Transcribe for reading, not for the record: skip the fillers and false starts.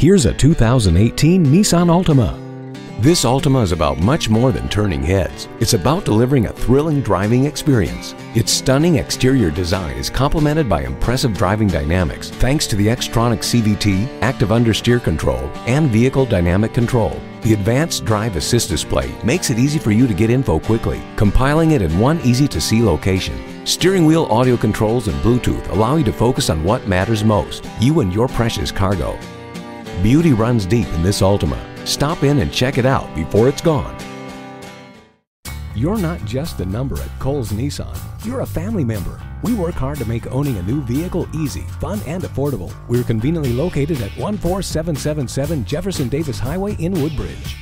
Here's a 2018 Nissan Altima. This Altima is about much more than turning heads. It's about delivering a thrilling driving experience. Its stunning exterior design is complemented by impressive driving dynamics thanks to the Xtronic CVT, active understeer control, and vehicle dynamic control. The advanced drive assist display makes it easy for you to get info quickly, compiling it in one easy-to-see location. Steering wheel audio controls and Bluetooth allow you to focus on what matters most, you and your precious cargo. Beauty runs deep in this Altima. Stop in and check it out before it's gone. You're not just a number at Cole's Nissan. You're a family member. We work hard to make owning a new vehicle easy, fun, and affordable. We're conveniently located at 14777 Jefferson Davis Highway in Woodbridge.